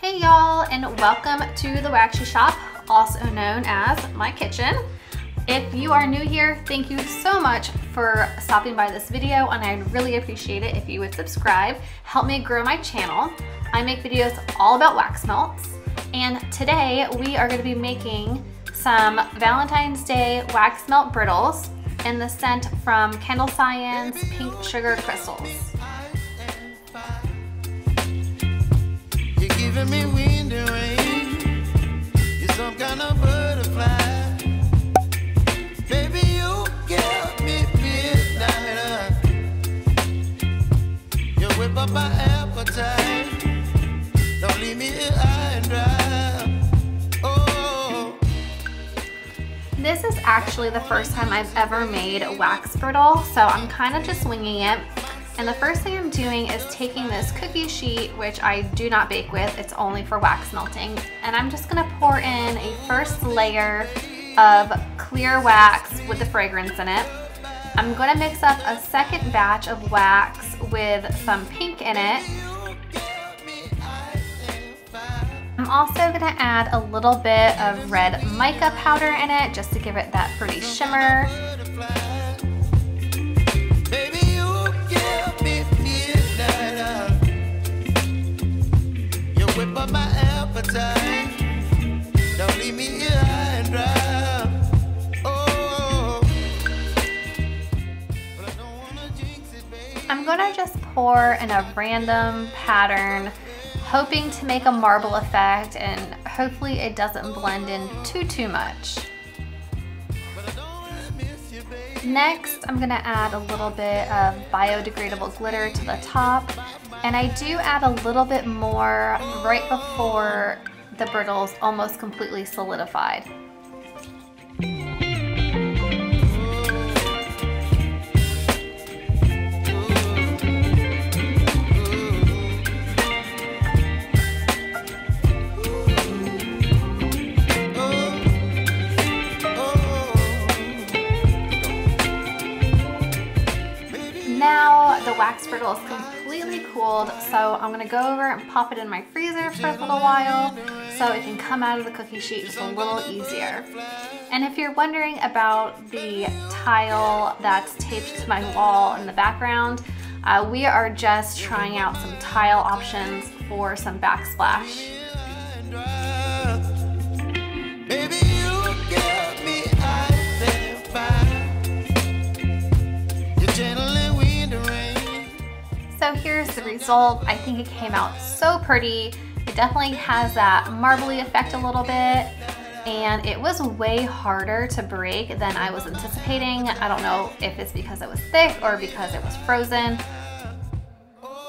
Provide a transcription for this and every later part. Hey y'all, and welcome to the Waxy Shop, also known as My Kitchen. If you are new here, thank you so much for stopping by this video, and I'd really appreciate it if you would subscribe. Help me grow my channel. I make videos all about wax melts, and today we are going to be making some Valentine's Day wax melt brittles in the scent from Candle Science Pink Sugar Crystals. Giving me wind and rain, you're some kind of butterfly. Baby, you give me midnight. You whip up my appetite. Don't leave me here high and dry. Oh. This is actually the first time I've ever made wax brittle, so I'm kind of just winging it. And the first thing I'm doing is taking this cookie sheet, which I do not bake with, it's only for wax melting, and I'm just gonna pour in a first layer of clear wax with the fragrance in it. I'm gonna mix up a second batch of wax with some pink in it. I'm also gonna add a little bit of red mica powder in it just to give it that pretty shimmer. Don't leave me here high and dry. Oh, but I don't wanna jinx it, baby. I'm gonna just pour in a random pattern, hoping to make a marble effect, and hopefully it doesn't blend in too much. But I don't wanna miss you, baby. Next, I'm gonna add a little bit of biodegradable glitter to the top. And I do add a little bit more right before the brittle's almost completely solidified. Now the wax brittle is completely cooled, so I'm gonna go over and pop it in my freezer for a little while so it can come out of the cookie sheet just a little easier. And if you're wondering about the tile that's taped to my wall in the background, we are just trying out some tile options for some backsplash. So here's the result. I think it came out so pretty. It definitely has that marbly effect a little bit, and it was way harder to break than I was anticipating. I don't know if it's because it was thick or because it was frozen.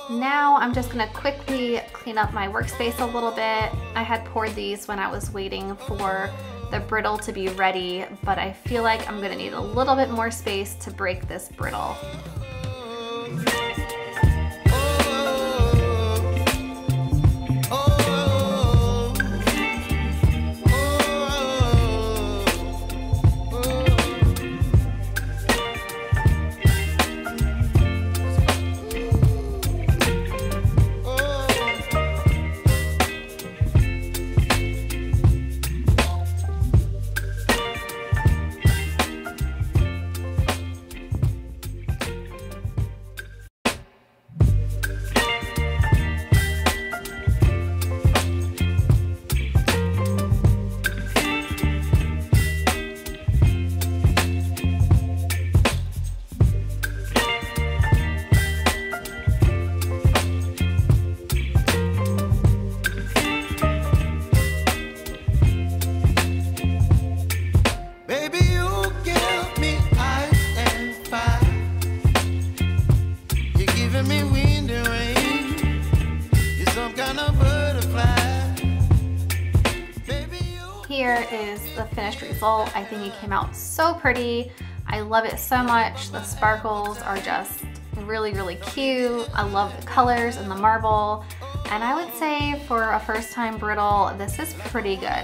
Now I'm just gonna quickly clean up my workspace a little bit. I had poured these when I was waiting for the brittle to be ready, but I feel like I'm gonna need a little bit more space to break this brittle. Here is the finished result. I think it came out so pretty. I love it so much. The sparkles are just really cute. I love the colors and the marble. And I would say for a first time brittle, this is pretty good.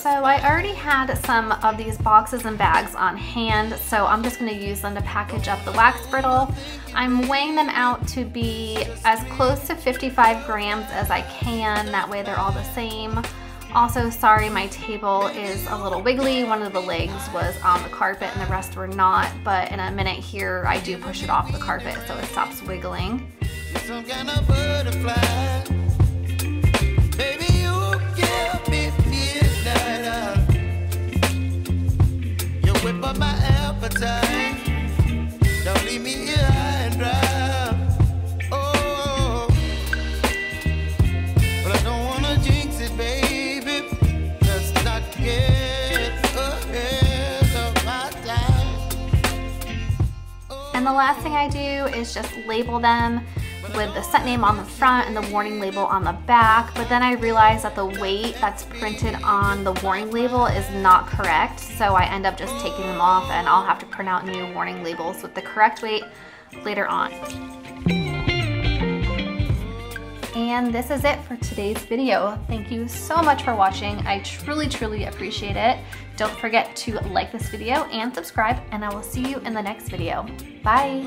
So I already had some of these boxes and bags on hand, so I'm just going to use them to package up the wax brittle. I'm weighing them out to be as close to 55 grams as I can, that way they're all the same. Also, sorry, my table is a little wiggly. One of the legs was on the carpet and the rest were not, but in a minute here I do push it off the carpet so it stops wiggling. Some kind of butterfly. Baby, you give me fears that you whip up my appetite. Don't leave me here high and dry. And the last thing I do is just label them with the scent name on the front and the warning label on the back, but then I realized that the weight that's printed on the warning label is not correct, so I end up just taking them off, and I'll have to print out new warning labels with the correct weight later on. And this is it for today's video. Thank you so much for watching. I truly, truly appreciate it. Don't forget to like this video and subscribe, and I will see you in the next video. Bye.